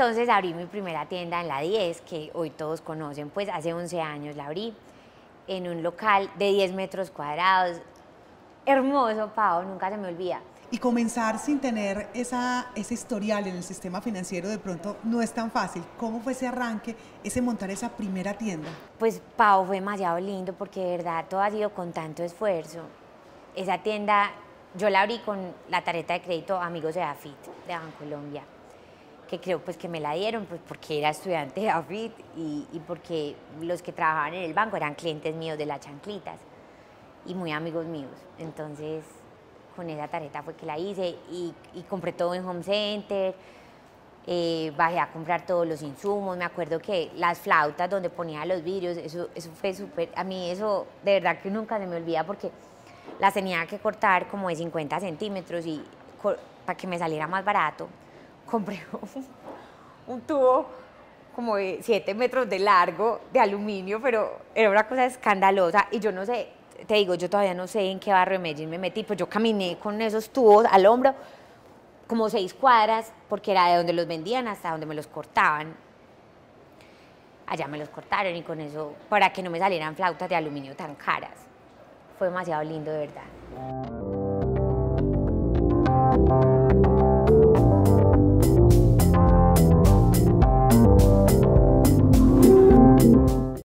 entonces abrí mi primera tienda en la 10, que hoy todos conocen, pues hace 11 años la abrí, en un local de 10 metros cuadrados, hermoso, Pao, nunca se me olvida. Y comenzar sin tener ese historial en el sistema financiero de pronto no es tan fácil. ¿Cómo fue ese arranque, ese montar esa primera tienda? Pues, Pao, fue demasiado lindo porque de verdad todo ha sido con tanto esfuerzo. Esa tienda yo la abrí con la tarjeta de crédito Amigos de AFIT, de Bancolombia, que creo pues que me la dieron pues, porque era estudiante de AFIT y porque los que trabajaban en el banco eran clientes míos de las chanclitas y muy amigos míos. Entonces, con esa tarjeta fue que la hice y compré todo en Home Center, bajé a comprar todos los insumos. Me acuerdo que las flautas donde ponía los vidrios, eso fue súper, a mí eso de verdad que nunca se me olvida porque las tenía que cortar como de 50 centímetros y para que me saliera más barato, compré un tubo como de 7 metros de largo de aluminio, pero era una cosa escandalosa y yo no sé. Te digo, yo todavía no sé en qué barrio de Medellín me metí, pues yo caminé con esos tubos al hombro como 6 cuadras, porque era de donde los vendían hasta donde me los cortaban. Allá me los cortaron y con eso, para que no me salieran flautas de aluminio tan caras. Fue demasiado lindo, de verdad.